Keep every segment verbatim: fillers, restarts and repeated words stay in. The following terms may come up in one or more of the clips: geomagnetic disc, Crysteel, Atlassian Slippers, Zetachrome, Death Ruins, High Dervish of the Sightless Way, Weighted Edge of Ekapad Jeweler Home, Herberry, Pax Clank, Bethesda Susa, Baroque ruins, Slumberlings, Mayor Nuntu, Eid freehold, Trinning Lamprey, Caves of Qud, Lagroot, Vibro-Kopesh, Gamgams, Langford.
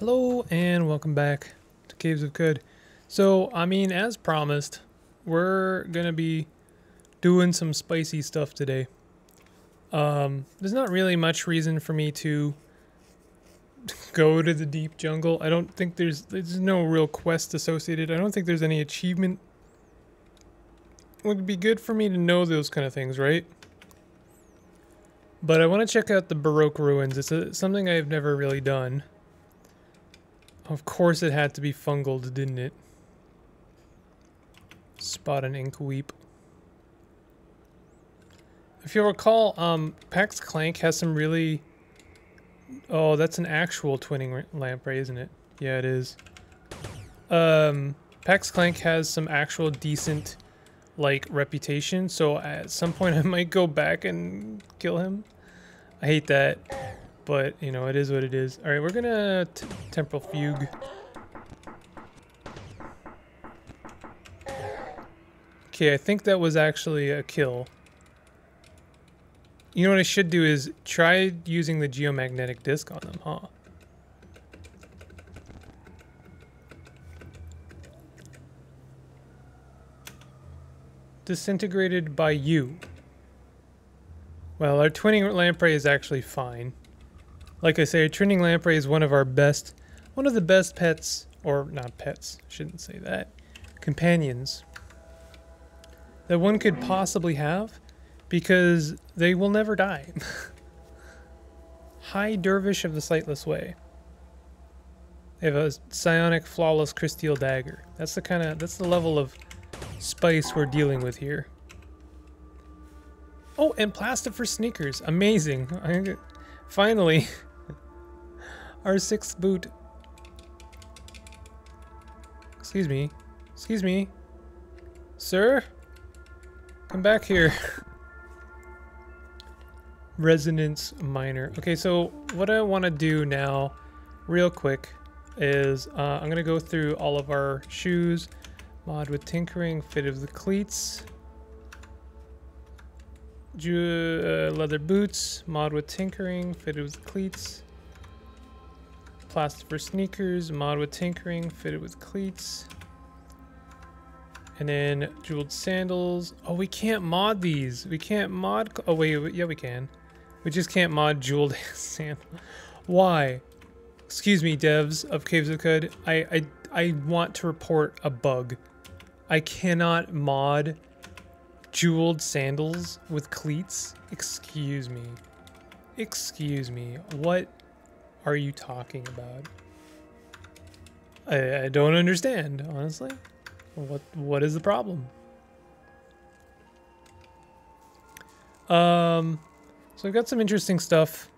Hello and welcome back to Caves of Qud. So, I mean, as promised, we're gonna be doing some spicy stuff today. Um, there's not really much reason for me to go to the deep jungle. I don't think there's there's no real quest associated. I don't think there's any achievement. It would be good for me to know those kind of things, right? But I want to check out the Baroque ruins. It's a, something I've never really done. Of course it had to be fungled, didn't it? Spot an ink weep. If you'll recall, um, Pax Clank has some really... Oh, that's an actual twinning lamp, right, isn't it? Yeah, it is. Um, Pax Clank has some actual decent, like, reputation, so at some point I might go back and kill him. I hate that. But, you know, it is what it is. Alright, we're gonna t temporal fugue. Okay, I think that was actually a kill. You know what I should do is try using the geomagnetic disc on them, huh? Disintegrated by you. Well, our twinning lamprey is actually fine. Like I say, a twinning lamprey is one of our best, one of the best pets, or not pets, shouldn't say that, companions that one could possibly have because they will never die. High Dervish of the Sightless Way. They have a psionic, flawless, crystal dagger. That's the kind of, that's the level of spice we're dealing with here. Oh, and plastic for sneakers. Amazing. I, finally... Our sixth boot. Excuse me. Excuse me. Sir? Come back here. Resonance minor. Okay, so what I want to do now, real quick, is uh, I'm going to go through all of our shoes. Mod with tinkering, fit of the cleats. Ju uh, leather boots, mod with tinkering, fitted with cleats. Plastic for sneakers, mod with tinkering, fitted with cleats. And then jeweled sandals. Oh, we can't mod these. We can't mod. Oh, wait. Yeah, we can. We just can't mod jeweled sandals. Why? Excuse me, devs of Caves of Qud. I, I, I want to report a bug. I cannot mod jeweled sandals with cleats. Excuse me. Excuse me. What are you talking about? I, I don't understand, honestly. What what is the problem? Um, so I've got some interesting stuff.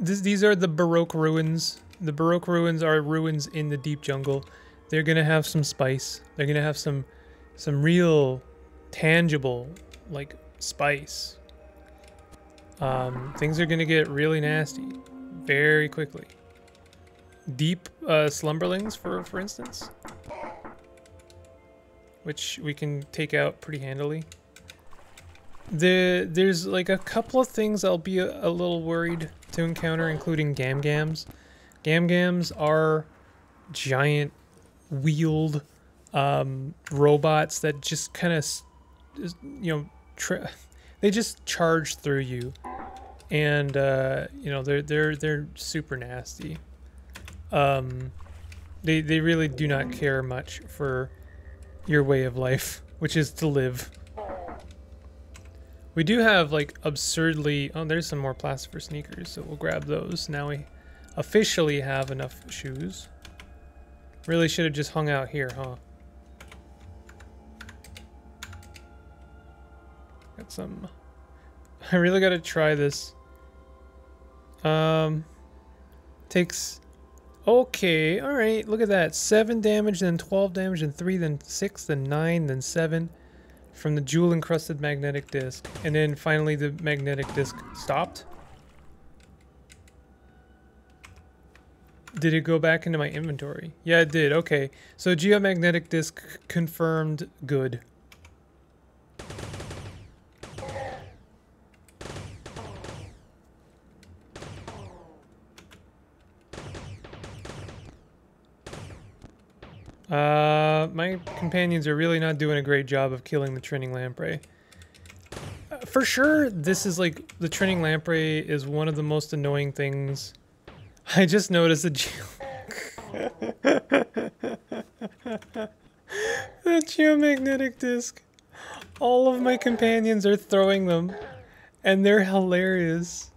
This, these are the Baroque ruins. The Baroque ruins are ruins in the deep jungle. They're gonna have some spice. They're gonna have some some real tangible like spice. Um, things are gonna get really nasty very quickly. Deep uh, slumberlings, for for instance, which we can take out pretty handily. The, there's like a couple of things I'll be a, a little worried to encounter, including gamgams. Gamgams are giant wheeled um, robots that just kind of, you know, tra they just charge through you, and uh, you know they're they're they're super nasty. Um, they they really do not care much for your way of life, which is to live. We do have like absurdly... Oh, there's some more plastic for sneakers, so we'll grab those. Now we officially have enough shoes. Really should have just hung out here, huh? Got some... I really gotta try this. Um, takes... Okay, alright, look at that. seven damage, then twelve damage, then three, then six, then nine, then seven from the jewel encrusted magnetic disc. And then finally the magnetic disc stopped. Did it go back into my inventory? Yeah, it did. Okay, so geomagnetic disc confirmed good. Uh, my companions are really not doing a great job of killing the Trinning Lamprey. Uh, for sure, this is like, the Trinning Lamprey is one of the most annoying things. I just noticed that geo- that geomagnetic disc. All of my companions are throwing them, and they're hilarious.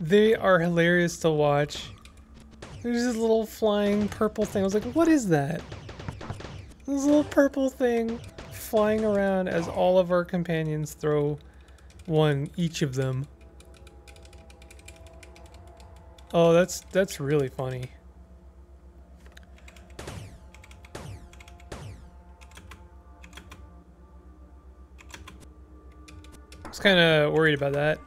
They are hilarious to watch. There's this little flying purple thing. I was like, what is that? This little purple thing flying around as all of our companions throw one, each of them. Oh, that's that's really funny. I was kind of worried about that.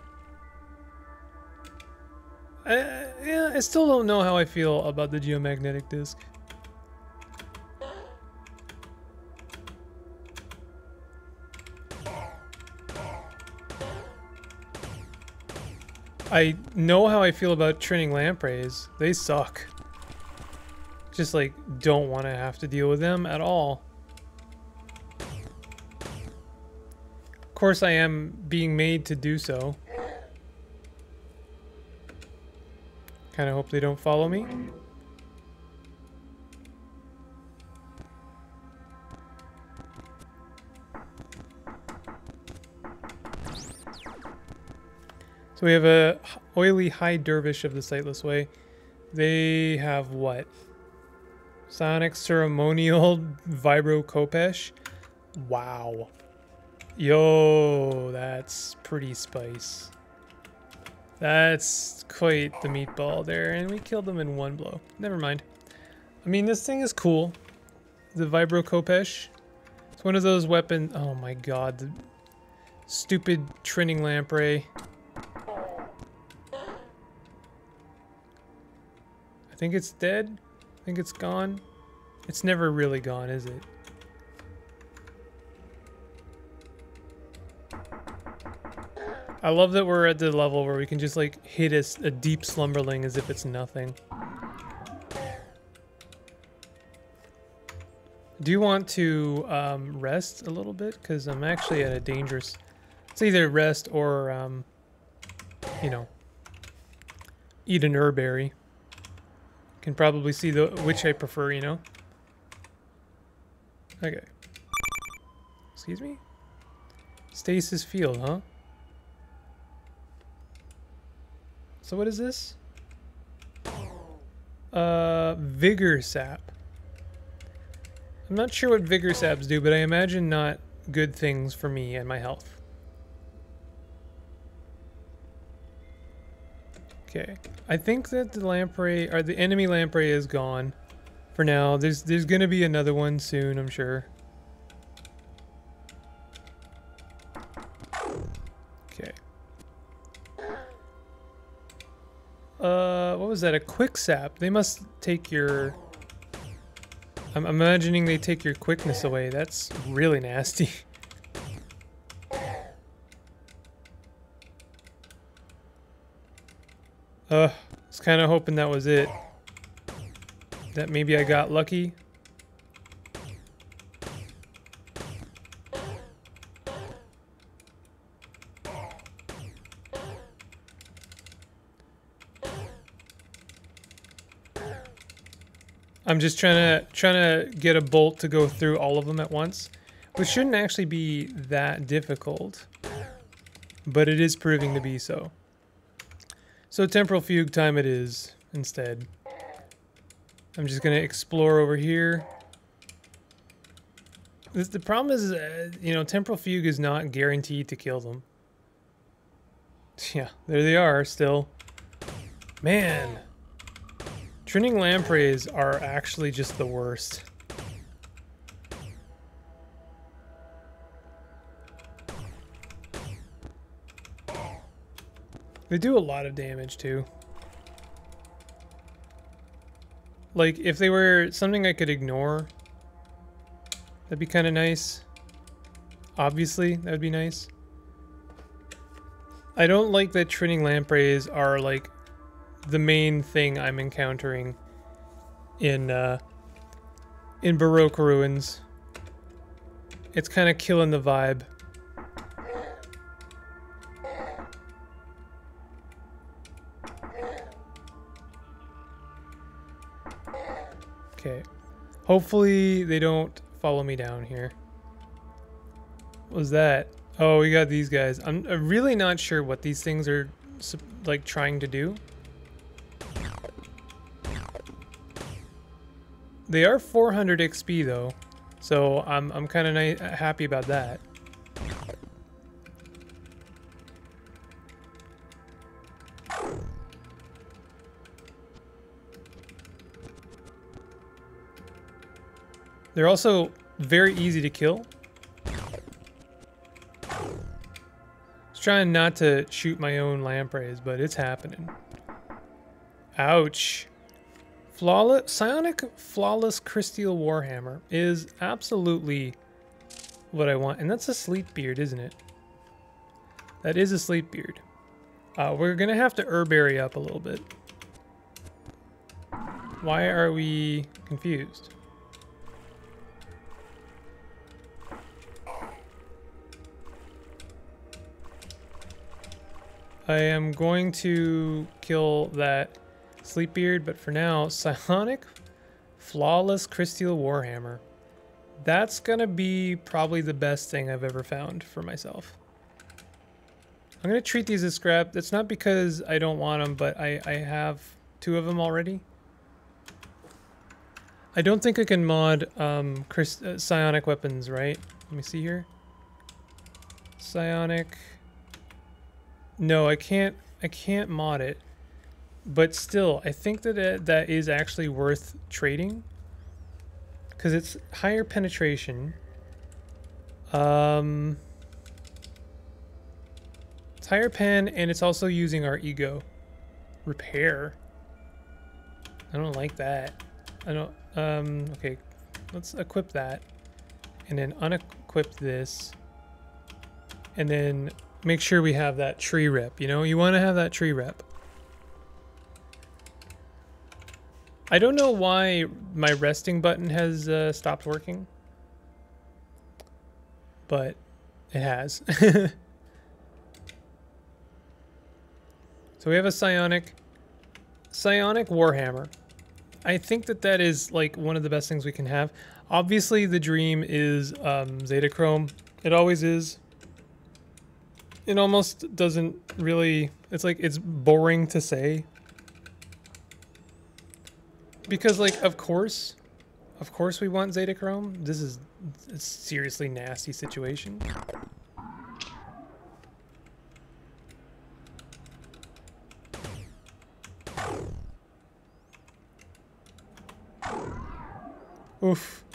I, yeah, I still don't know how I feel about the geomagnetic disc. I know how I feel about Trinning Lampreys. They suck. Just like, don't want to have to deal with them at all. Of course I am being made to do so. Kind of hope they don't follow me. So we have a oily High Dervish of the Sightless Way. They have what? Sonic Ceremonial Vibro-Kopesh. Wow. Yo, that's pretty spice. That's quite the meatball there, and we killed them in one blow. Never mind. I mean, this thing is cool. The Vibro-Kopesh. It's one of those weapons. Oh my god. The stupid Trinning Lamprey. I think it's dead. I think it's gone. It's never really gone, is it? I love that we're at the level where we can just like hit a, a deep slumberling as if it's nothing. Do you want to um, rest a little bit? Because I'm actually at a dangerous... It's either rest or, um, you know, eat an herberry. Can probably see the which I prefer, you know? Okay. Excuse me? Stasis field, huh? So what is this? Uh, Vigor Sap. I'm not sure what Vigor Saps do, but I imagine not good things for me and my health. Okay. I think that the lamprey, or the enemy lamprey is gone for now. There's, there's going to be another one soon, I'm sure. Uh, what was that? A quick sap. They must take your... I'm imagining they take your quickness away. That's really nasty. Uh, I was kind of hoping that was it. That maybe I got lucky. I'm just trying to trying to get a bolt to go through all of them at once, which shouldn't actually be that difficult, but it is proving to be so. So temporal fugue time it is instead. I'm just gonna explore over here. This, the problem is, uh, you know, temporal fugue is not guaranteed to kill them. Yeah, there they are still. Man. Trinning lampreys are actually just the worst. They do a lot of damage too. Like if they were something I could ignore, that'd be kind of nice. Obviously, that would be nice. I don't like that trinning lampreys are like the main thing I'm encountering in uh, in Baroque Ruins. It's kind of killing the vibe. Okay. Hopefully they don't follow me down here. What was that? Oh, we got these guys. I'm really not sure what these things are like trying to do. They are four hundred X P though, so I'm, I'm kind of happy about that. They're also very easy to kill. Just trying not to shoot my own lampreys, but it's happening. Ouch. Flawless, psionic flawless crystal warhammer is absolutely what I want, and that's a sleep beard, isn't it? That is a sleep beard. Uh, we're gonna have to herberry up a little bit. Why are we confused? I am going to kill that Sleepbeard, but for now, Psionic Flawless Crystal Warhammer. That's gonna be probably the best thing I've ever found for myself. I'm gonna treat these as scrap. That's not because I don't want them, but I, I have two of them already. I don't think I can mod um, Christ uh, psionic weapons, right? Let me see here. Psionic. No, I can't. I can't mod it. But still, I think that it, that is actually worth trading because it's higher penetration. Um, it's higher pen, and it's also using our ego repair. I don't like that. I don't. Um, okay, let's equip that, and then unequip this, and then make sure we have that tree rep. You know, you want to have that tree rep. I don't know why my resting button has uh, stopped working, but it has. So we have a psionic, psionic warhammer. I think that that is like one of the best things we can have. Obviously, the dream is um, Zetachrome. It always is. It almost doesn't really. It's like it's boring to say. Because, like, of course, of course we want Zetachrome. This is a seriously nasty situation. Oof.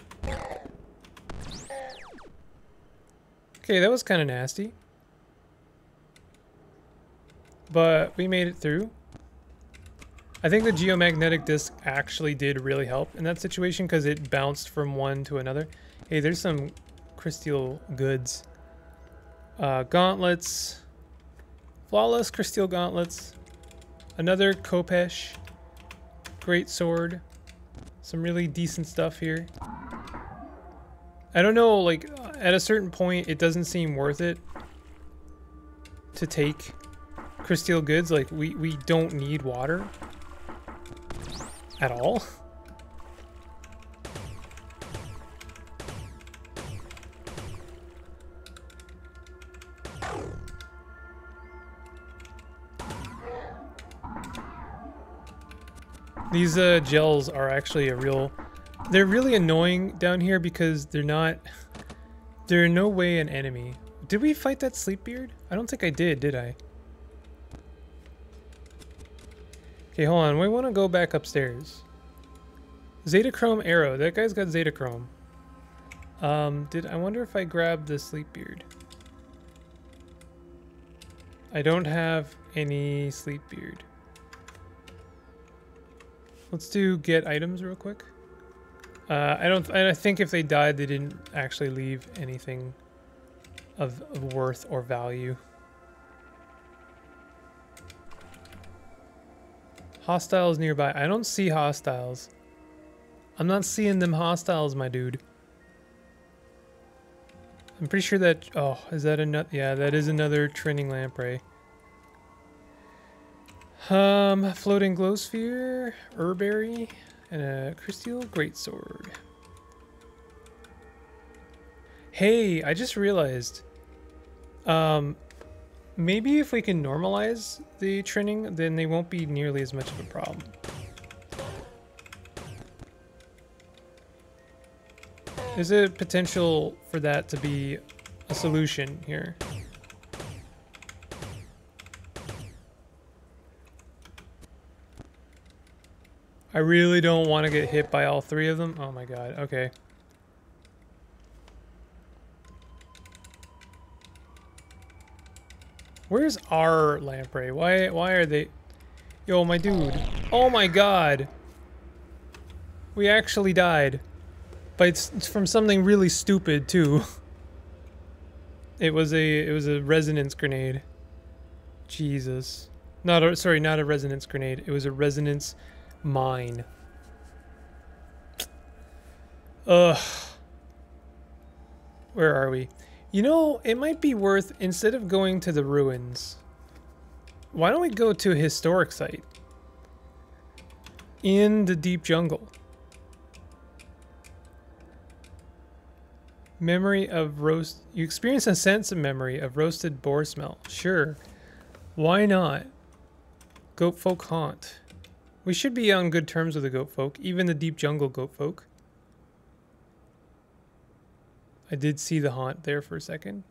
Okay, that was kind of nasty. But we made it through. I think the geomagnetic disc actually did really help in that situation because it bounced from one to another. Hey, there's some crystal goods. Uh, gauntlets. Flawless crystal gauntlets. Another Kopesh. Great sword. Some really decent stuff here. I don't know, like, at a certain point, it doesn't seem worth it to take crystal goods. Like, we, we don't need water. At all? These uh, gels are actually a real... They're really annoying down here because they're not... They're in no way an enemy. Did we fight that Sleepbeard? I don't think I did, did I? Okay, hold on. We want to go back upstairs. Zetachrome arrow. That guy's got Zetachrome. Um, did I wonder if I grabbed the sleep beard? I don't have any sleep beard. Let's do get items real quick. Uh, I don't. I think if they died, they didn't actually leave anything of, of worth or value. Hostiles nearby. I don't see hostiles. I'm not seeing them hostiles, my dude. I'm pretty sure that... Oh, is that another... Yeah, that is another trending lamprey. Um, floating glow sphere, herberry, and a crystal greatsword. Hey, I just realized. Um, maybe if we can normalize the trending, then they won't be nearly as much of a problem. There's a potential for that to be a solution here. I really don't want to get hit by all three of them. Oh my god, okay. Where's our lamprey? Why, why are they... Yo, my dude. Oh my god! We actually died. But it's, it's from something really stupid too. It was a it was a resonance grenade. Jesus. Not a, sorry, not a resonance grenade. It was a resonance mine. Ugh. Where are we? You know, it might be worth, instead of going to the ruins, why don't we go to a historic site in the deep jungle? Memory of roast. You experience a sense of memory of roasted boar smell. Sure. Why not? Goat folk haunt. We should be on good terms with the goat folk, even the deep jungle goat folk. I did see the haunt there for a second.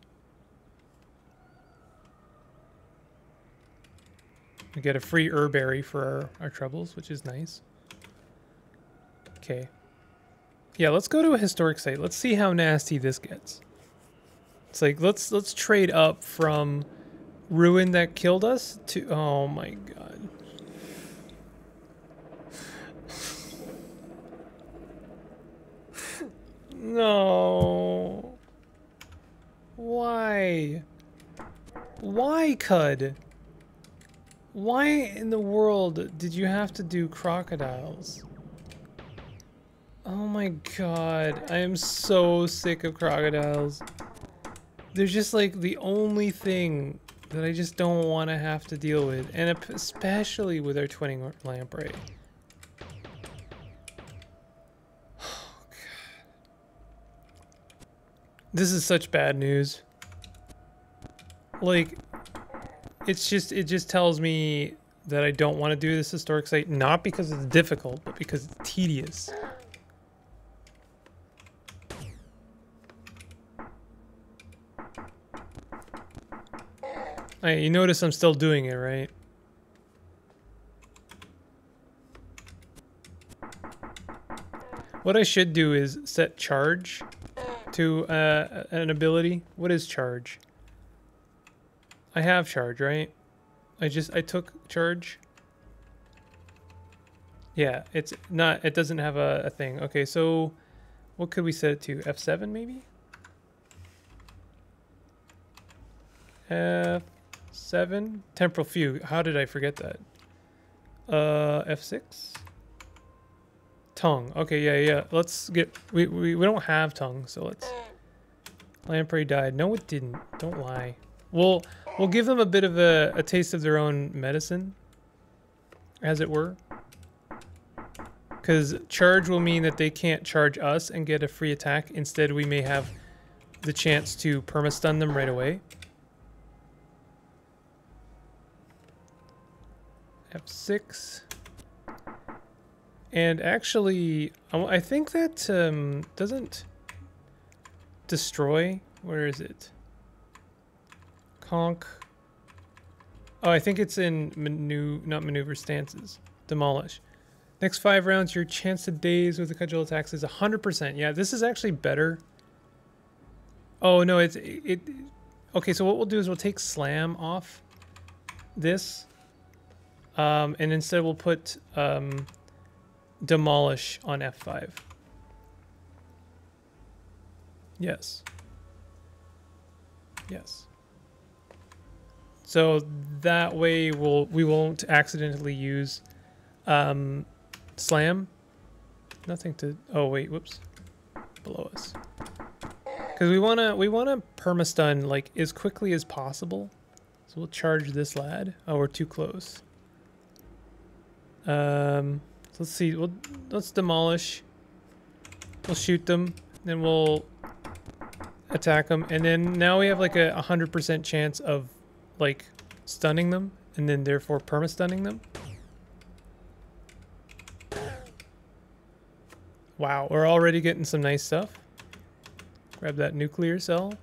We get a free herberry for our, our troubles, which is nice. Okay. Yeah, let's go to a historic site. Let's see how nasty this gets. It's like, let's let's trade up from ruin that killed us to... Oh my god. No. Why? Why, Qud? Why in the world did you have to do crocodiles? Oh my god, I am so sick of crocodiles. They're just like the only thing that I just don't want to have to deal with, and especially with our twinning lamprey. Oh god. This is such bad news. Like, it's just, it just tells me that I don't want to do this historic site, not because it's difficult, but because it's tedious. Right, you notice I'm still doing it, right? What I should do is set charge to uh, an ability. What is charge? I have charge, right? I just, I took charge. Yeah, it's not, it doesn't have a, a thing. Okay, so what could we set it to? F seven maybe? F... Seven temporal fugue. How did I forget that? Uh, F six. Tongue. Okay, yeah, yeah. Let's get. We we we don't have tongue, so let's. Lamprey died. No, it didn't. Don't lie. We'll we'll give them a bit of a, a taste of their own medicine, as it were. Because charge will mean that they can't charge us and get a free attack. Instead, we may have the chance to permastun them right away. F six, and actually I think that um, doesn't destroy. Where is it? Conk. Oh, I think it's in manu not maneuver stances. Demolish. Next five rounds, your chance to daze with the cudgel attacks is one hundred percent. Yeah, this is actually better. Oh no, it's it, it. Okay, so what we'll do is we'll take slam off this. Um, and instead we'll put um, demolish on F five. Yes. Yes. So that way we'll, we won't accidentally use um, slam. nothing to... Oh wait, whoops. Below us. Because we wanna we wanna permastun like as quickly as possible. So we'll charge this lad. Oh, we're too close. Um, so let's see. We'll let's demolish. We'll shoot them. Then we'll attack them, and then now we have like a hundred percent chance of like stunning them, and then therefore permastunning them. Wow, we're already getting some nice stuff. Grab that nuclear cell.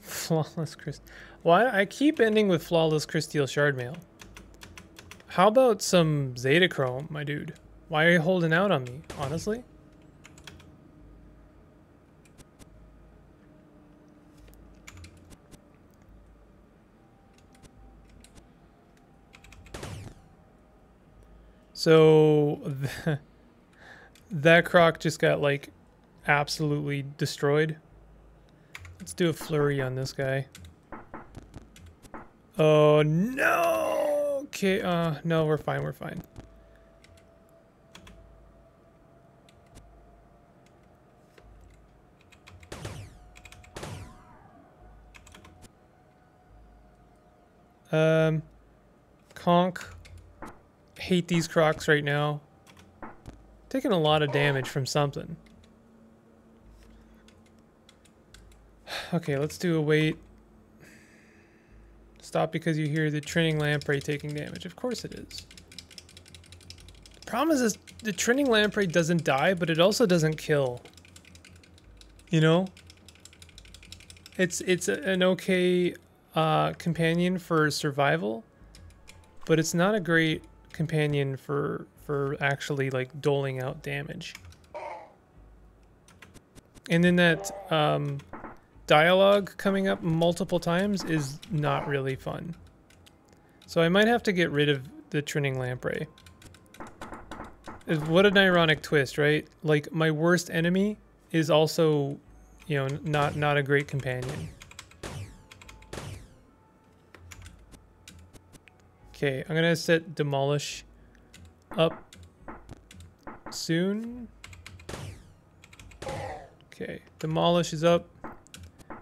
Flawless crystal. Why well, I keep ending with flawless crystal shard mail. How about some Zetachrome, my dude? Why are you holding out on me, honestly? So the, that croc just got like absolutely destroyed. Let's do a flurry on this guy. Oh no! Okay, uh, no, we're fine, we're fine. Um, conk. Hate these crocs right now. Taking a lot of damage from something. Okay, let's do a wait. Stop because you hear the Trinning Lamprey taking damage. Of course it is. The problem is the Trinning Lamprey doesn't die, but it also doesn't kill. You know? It's it's an okay uh, companion for survival, but it's not a great companion for for actually like doling out damage. And then that um, dialogue coming up multiple times is not really fun. So I might have to get rid of the Trinning Lamprey. What an ironic twist, right? Like my worst enemy is also, you know, not not a great companion. Okay, I'm gonna set demolish up soon. Okay, demolish is up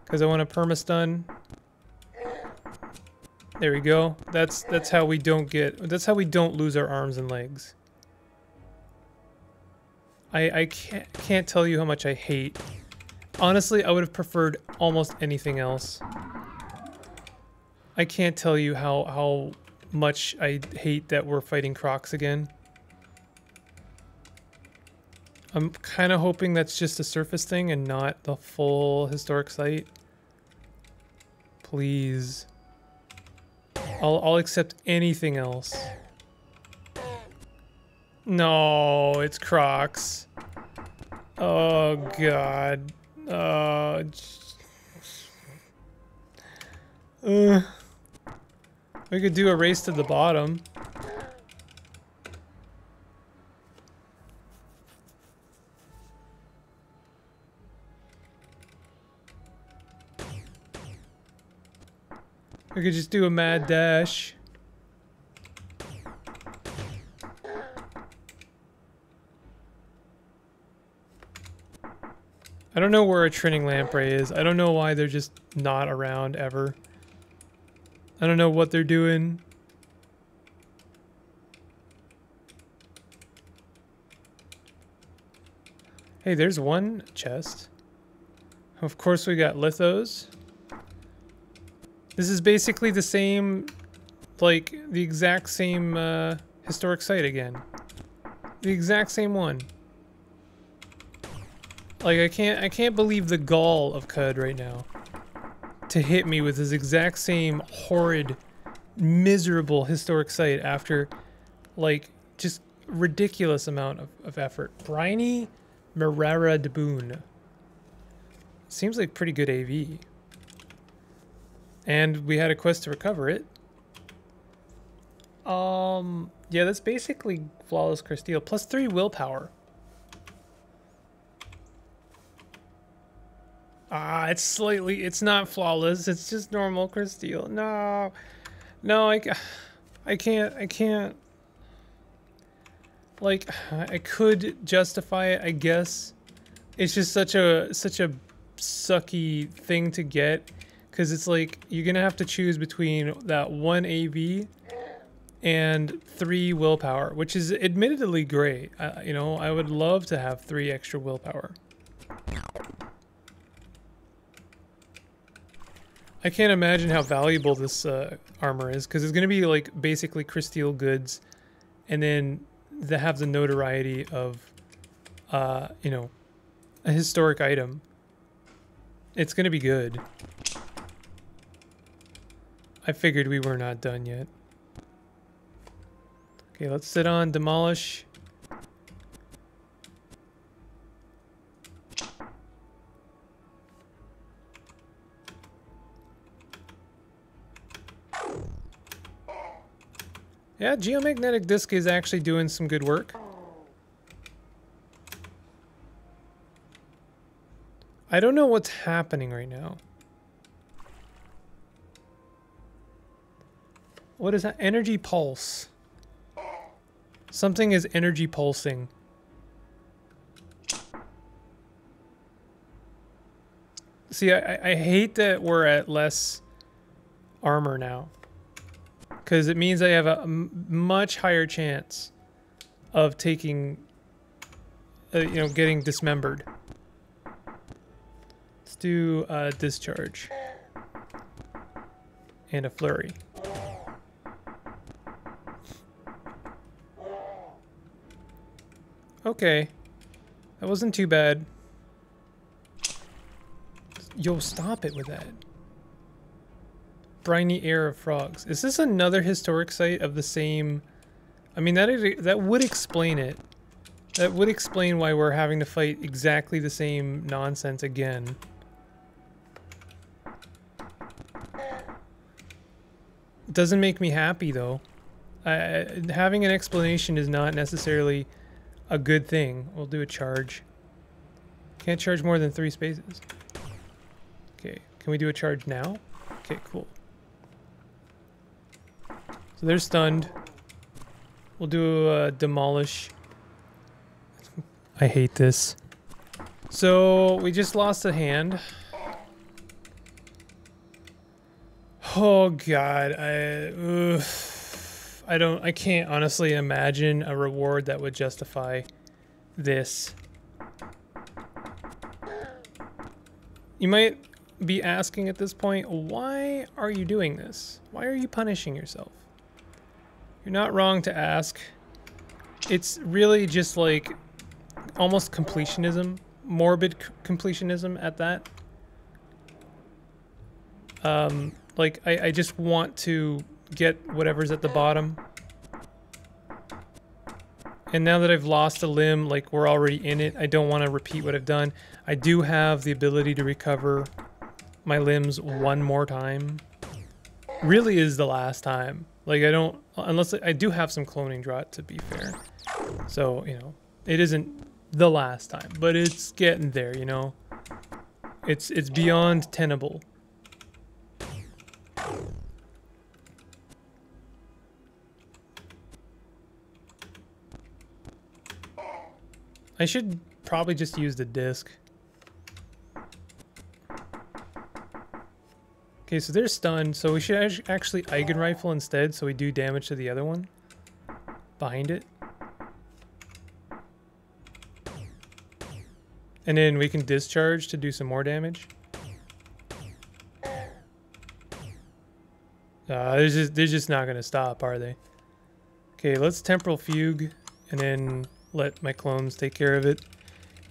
because I want to permastun. There we go. That's that's how we don't get. That's how we don't lose our arms and legs. I I can't can't tell you how much I hate. Honestly, I would have preferred almost anything else. I can't tell you how how. much I hate that we're fighting crocs again. I'm kind of hoping that's just a surface thing and not the full historic site. Please. I'll, I'll accept anything else. No, it's crocs. Oh god. Uh, uh. We could do a race to the bottom. We could just do a mad dash. I don't know where a Trinning Lamprey is. I don't know why they're just not around ever. I don't know what they're doing. Hey, there's one chest. Of course we got lithos. This is basically the same, like the exact same uh, historic site again. The exact same one. Like I can't, I can't believe the gall of Qud right now. To hit me with this exact same horrid, miserable historic site after, like, just ridiculous amount of, of effort. Briny Merara Daboon. Seems like pretty good A V. And we had a quest to recover it. Um, yeah, that's basically Flawless Crystal. Plus three willpower. Ah, it's slightly, it's not flawless. It's just normal crystal. No, no, I, I can't, I can't. like, I could justify it, I guess. It's just such a such a sucky thing to get, because it's like you're gonna have to choose between that one A V and three willpower, which is admittedly great. Uh, you know, I would love to have three extra willpower. I can't imagine how valuable this uh, armor is, because it's gonna be like basically Christial goods, and then they have the notoriety of, uh, you know, a historic item. It's gonna be good. I figured we were not done yet. Okay, let's sit on demolish. Yeah, geomagnetic disc is actually doing some good work. I don't know what's happening right now. What is that? Energy pulse. Something is energy pulsing. See, I, I hate that we're at less armor now, because it means I have a much higher chance of taking, uh, you know, getting dismembered. Let's do a uh, discharge and a flurry. Okay, that wasn't too bad. Yo, stop it with that. Briny air of frogs. Is this another historic site of the same... I mean, that is, that would explain it. That would explain why we're having to fight exactly the same nonsense again. It doesn't make me happy, though. Uh, having an explanation is not necessarily a good thing. We'll do a charge. Can't charge more than three spaces. Okay, can we do a charge now? Okay, cool. So they're stunned. We'll do a demolish. I hate this. So we just lost a hand. Oh god, I ugh. I don't, I can't honestly imagine a reward that would justify this. You might be asking at this point, why are you doing this? Why are you punishing yourself? You're not wrong to ask. It's really just like almost completionism, morbid completionism at that. Um, like I, I just want to get whatever's at the bottom. And now that I've lost a limb, like we're already in it, I don't want to repeat what I've done. I do have the ability to recover my limbs one more time. Really is the last time. Like I don't, unless I do have some cloning draught, to be fair. So, you know, it isn't the last time, but it's getting there, you know. It's, it's beyond tenable. I should probably just use the disc. Okay, so they're stunned, so we should actually Eigen Rifle instead, so we do damage to the other one behind it. And then we can discharge to do some more damage. Uh, they're just, they're just not going to stop, are they? Okay, let's Temporal Fugue, and then let my clones take care of it.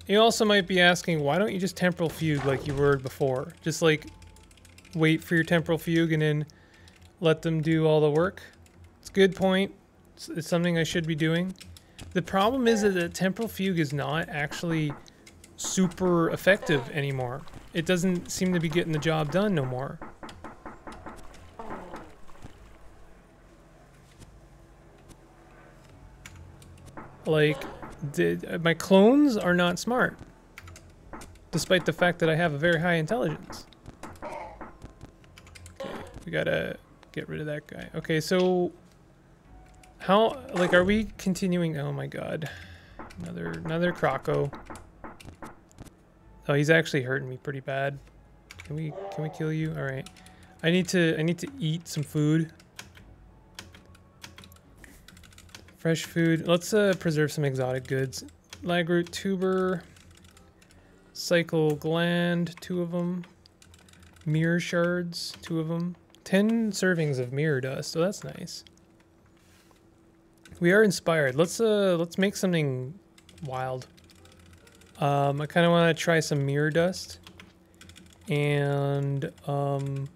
You also might be asking, why don't you just Temporal Fugue like you were before? Just like wait for your Temporal Fugue and then let them do all the work. It's a good point. It's, it's something I should be doing. The problem is that the Temporal Fugue is not actually super effective anymore. It doesn't seem to be getting the job done no more. Like, the, my clones are not smart, despite the fact that I have a very high intelligence. Okay, we gotta get rid of that guy. Okay, so How, like, are we continuing? Oh my god. Another, another croco. Oh, he's actually hurting me pretty bad. Can we, can we kill you? All right. I need to, I need to eat some food. Fresh food. Let's uh, preserve some exotic goods. Lagroot tuber. Cycle gland, two of them. Mirror shards, two of them. Ten servings of mirror dust, so that's nice. We are inspired. Let's uh, let's make something wild. Um, I kind of want to try some mirror dust, and um,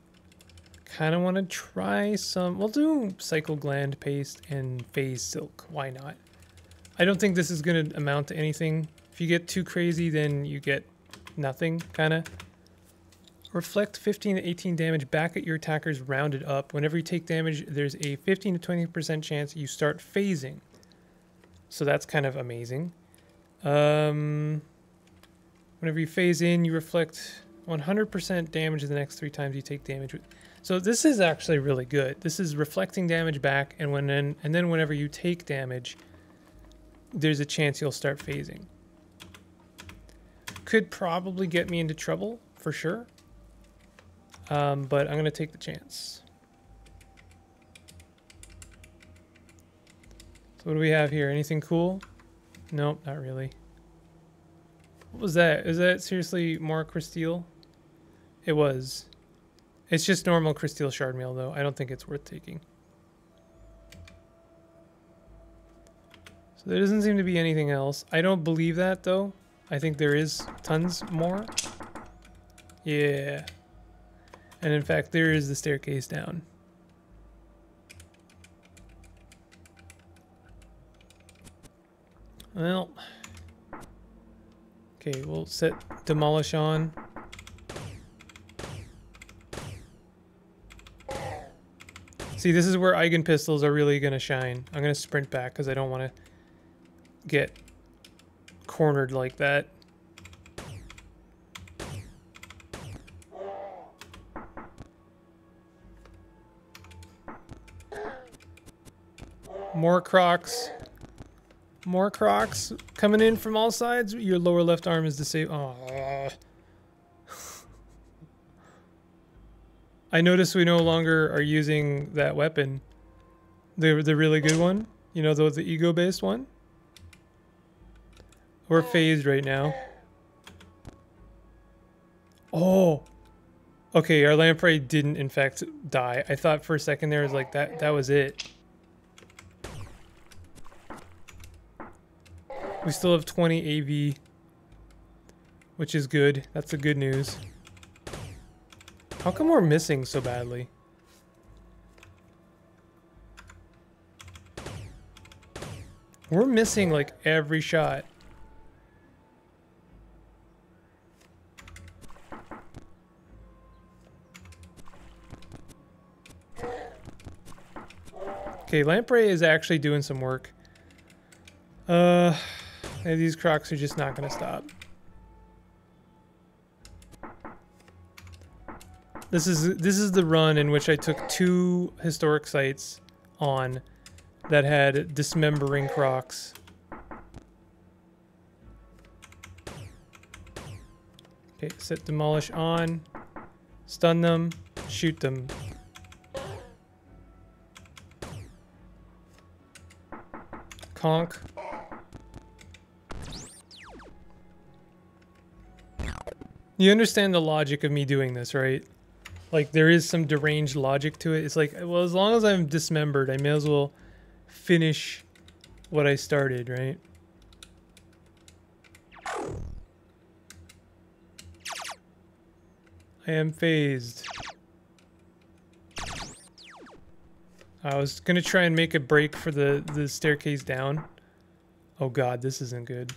kind of want to try some. We'll do cycle gland paste and phase silk. Why not? I don't think this is gonna amount to anything. If you get too crazy, then you get nothing, kind of. Reflect fifteen to eighteen damage back at your attackers rounded up. Whenever you take damage, there's a fifteen to twenty percent chance you start phasing. So that's kind of amazing. Um, whenever you phase in, you reflect one hundred percent damage the next three times you take damage. So this is actually really good. This is reflecting damage back, and when then, and then whenever you take damage, there's a chance you'll start phasing. Could probably get me into trouble, for sure. Um, but I'm going to take the chance. So what do we have here? Anything cool? Nope, not really. What was that? Is that seriously more Crysteel? It was. It's just normal Crysteel shard meal, though. I don't think it's worth taking. So there doesn't seem to be anything else. I don't believe that, though. I think there is tons more. Yeah. And in fact, there is the staircase down. Well. Okay, we'll set demolish on. See, this is where Eigen pistols are really going to shine. I'm going to sprint back because I don't want to get cornered like that. More crocs. More crocs. Coming in from all sides. Your lower left arm is disabled. Oh. I notice we no longer are using that weapon. The, the really good one. You know, the, the ego-based one. We're phased right now. Oh. Okay, our lamprey didn't, in fact, die. I thought for a second there was like, that, that was it. We still have twenty A V, which is good. That's the good news. How come we're missing so badly? We're missing like every shot. Okay, Lamprey is actually doing some work. Uh... And these crocs are just not going to stop. This is this is the run in which I took two historic sites on that had dismembering crocs. Okay, set demolish on, stun them, shoot them. Conk. You understand the logic of me doing this, right? Like, there is some deranged logic to it. It's like, well, as long as I'm dismembered, I may as well finish what I started, right? I am phased. I was gonna try and make a break for the, the staircase down. Oh god, this isn't good.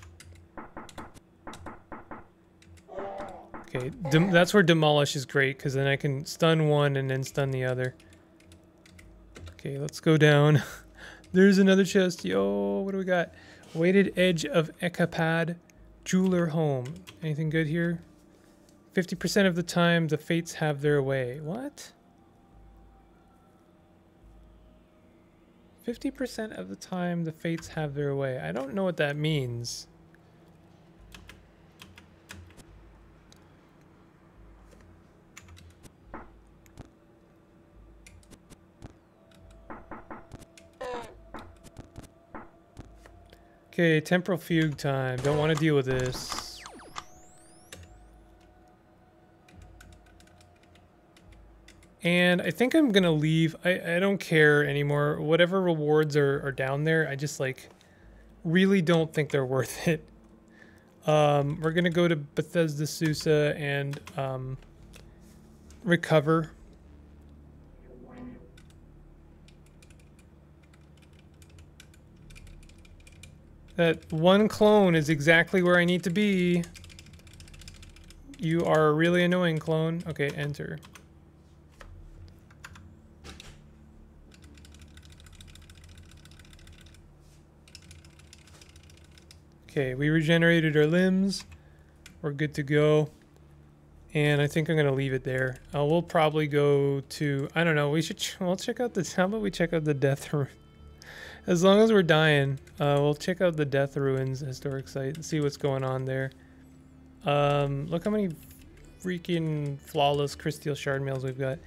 Okay, Dem that's where demolish is great, because then I can stun one and then stun the other. Okay, let's go down. There's another chest. Yo, what do we got? Weighted Edge of Ekapad Jeweler Home. Anything good here? fifty percent of the time, the fates have their way. What? fifty percent of the time, the fates have their way. I don't know what that means. Okay, temporal fugue time. Don't want to deal with this. And I think I'm going to leave. I, I don't care anymore. Whatever rewards are, are down there, I just, like, really don't think they're worth it. Um, we're going to go to Bethesda Susa and um, recover. That one clone is exactly where I need to be. You are a really annoying clone. Okay, enter. Okay, we regenerated our limbs. We're good to go. And I think I'm gonna leave it there. Uh, we'll probably go to, I don't know, we should, ch we'll check out the, how about we check out the Death Ruins? As long as we're dying, uh, we'll check out the Death Ruins historic site and see what's going on there. Um, look how many freaking flawless crystal shard mails we've got.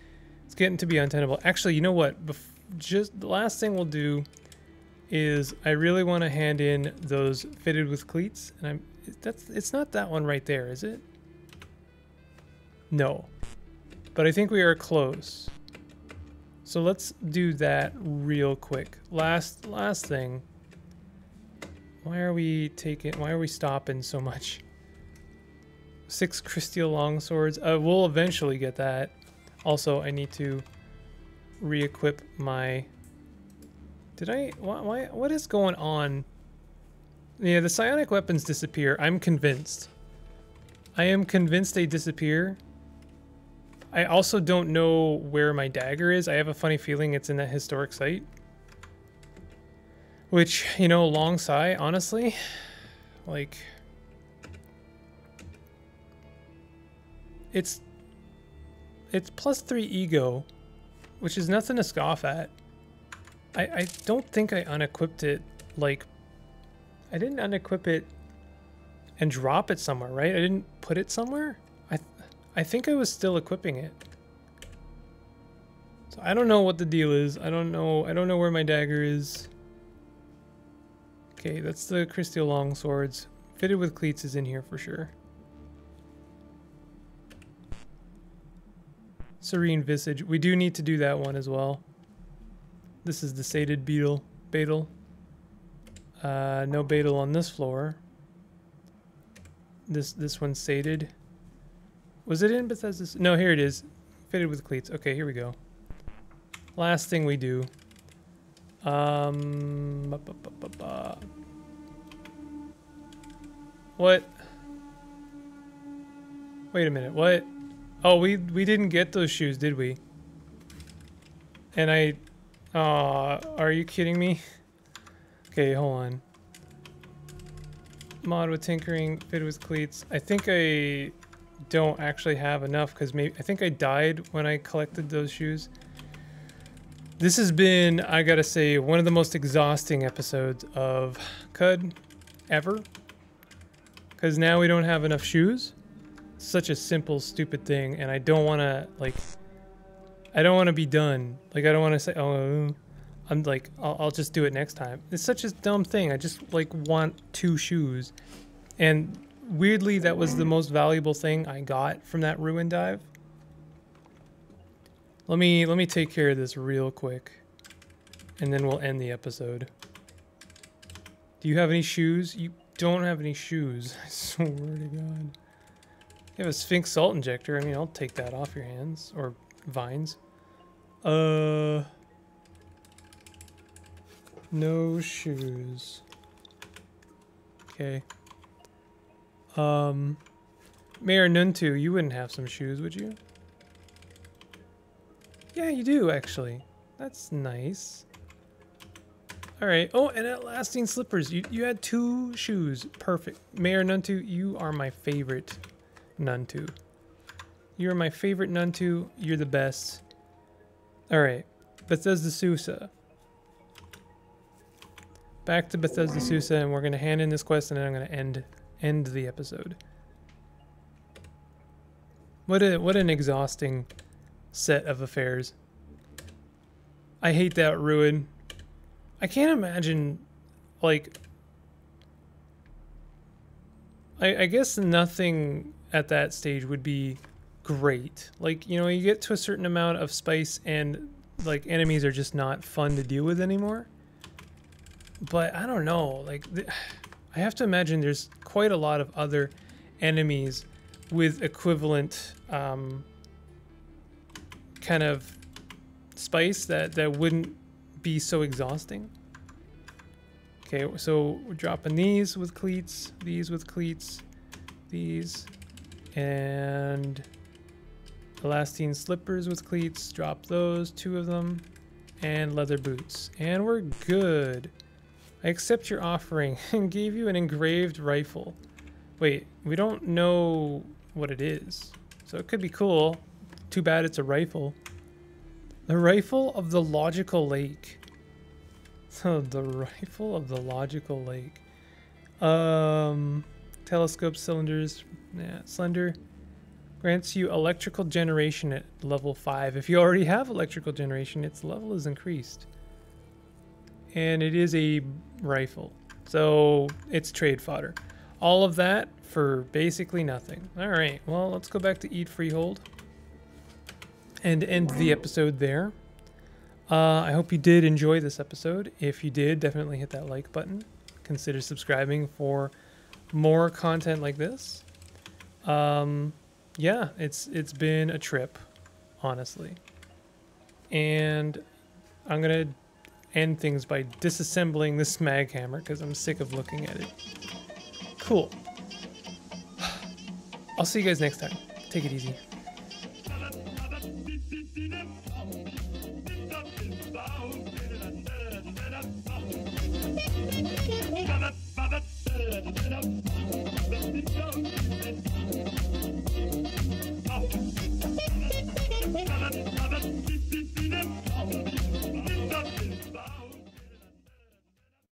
It's getting to be untenable. Actually, you know what? Bef just the last thing we'll do is I really want to hand in those fitted with cleats, and I'm that's it's not that one right there, is it? No, but I think we are close. So let's do that real quick. Last last thing. Why are we taking why are we stopping so much? Six crystal longswords. Uh, we'll eventually get that. Also, I need to re-equip my Did I why, why what is going on? Yeah, the psionic weapons disappear. I'm convinced. I am convinced they disappear. I also don't know where my dagger is. I have a funny feeling it's in that historic site. Which, you know, long sigh, honestly. Like, it's, it's plus three ego, which is nothing to scoff at. I, I don't think I unequipped it. Like, I didn't unequip it and drop it somewhere, right? I didn't put it somewhere. I think I was still equipping it. So I don't know what the deal is. I don't know. I don't know where my dagger is. Okay, that's the crystal longswords. Fitted with cleats is in here for sure. Serene visage. We do need to do that one as well. This is the sated beetle. Beetle. Uh, no beetle on this floor. This this one's sated. Was it in Bethesda? No, here it is. Fitted with cleats. Okay, here we go. Last thing we do. Um, ba, ba, ba, ba, ba. What? Wait a minute. What? Oh, we we didn't get those shoes, did we? And I... Aw, oh, are you kidding me? Okay, hold on. Mod with tinkering. Fitted with cleats. I think I... don't actually have enough because maybe I think I died when I collected those shoes. This has been, I gotta say, one of the most exhausting episodes of Qud ever, because now we don't have enough shoes. Such a simple, stupid thing, and I don't want to, like, I don't want to be done. Like, I don't want to say, oh, I'm like, I'll, I'll just do it next time. It's such a dumb thing. I just, like, want two shoes. And weirdly, that was the most valuable thing I got from that ruin dive. Let me let me take care of this real quick, and then we'll end the episode. Do you have any shoes? You don't have any shoes. I swear to God. You have a Sphinx salt injector. I mean, I'll take that off your hands or vines. Uh, no shoes. Okay. Um, Mayor Nuntu, you wouldn't have some shoes, would you? Yeah, you do, actually. That's nice. Alright. Oh, and Atlassian Slippers. You, you had two shoes. Perfect. Mayor Nuntu, you are my favorite Nuntu. You're my favorite Nuntu. You're the best. Alright. Bethesda Susa. back to Bethesda Susa, and we're going to hand in this quest, and then I'm going to end end the episode. What a what an exhausting set of affairs. I hate that ruin. I can't imagine, like, I, I guess nothing at that stage would be great. Like, you know, you get to a certain amount of spice and, like, enemies are just not fun to deal with anymore. But I don't know, like, I have to imagine there's quite a lot of other enemies with equivalent um, kind of spice that, that wouldn't be so exhausting. Okay, so we're dropping these with cleats, these with cleats, these, and elastine slippers with cleats. Drop those, two of them, and leather boots. And we're good. I accept your offering and gave you an engraved rifle. Wait, we don't know what it is. So it could be cool. Too bad it's a rifle. The Rifle of the Logical Lake. So the Rifle of the Logical Lake. Um, telescope cylinders. Yeah, slender. Grants you electrical generation at level five. If you already have electrical generation, its level is increased. And it is a rifle. So it's trade fodder. All of that for basically nothing. All right, well, let's go back to Eid Freehold and end the episode there. Uh, I hope you did enjoy this episode. If you did, definitely hit that like button. Consider subscribing for more content like this. Um, yeah, it's it's been a trip, honestly. And I'm gonna end things by disassembling this mag hammer because I'm sick of looking at it. Cool. I'll see you guys next time. Take it easy. We'll be right back.